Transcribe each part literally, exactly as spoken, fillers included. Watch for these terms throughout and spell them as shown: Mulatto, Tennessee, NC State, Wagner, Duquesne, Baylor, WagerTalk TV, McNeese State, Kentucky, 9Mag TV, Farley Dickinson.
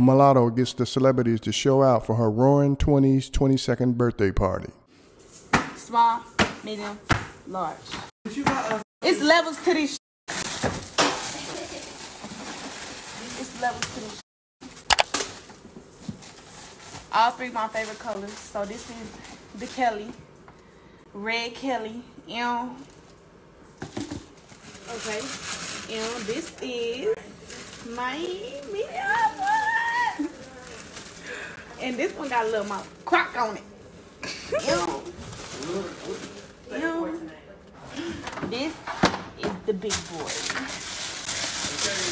Mulatto gets the celebrities to show out for her roaring twenties twenty-second birthday party. Small, medium, large. It's levels to these. It's levels to these. All three of my favorite colors. So this is the Kelly, Red Kelly, M. Okay, M. This is my medium one. And this one got a little more crack on it. M. M. This is the big boy.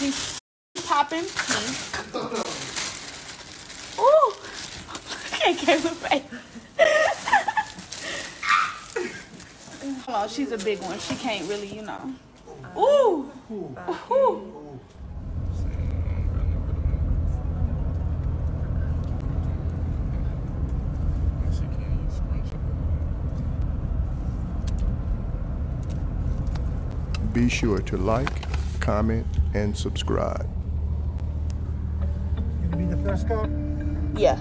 He's popping pink. Ooh. I can't get my face. Well, she's a big one. She can't really, you know. Ooh. Ooh. Be sure to like, comment, and subscribe. You need the first cup? Yeah.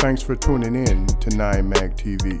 Thanks for tuning in to nine mag T V.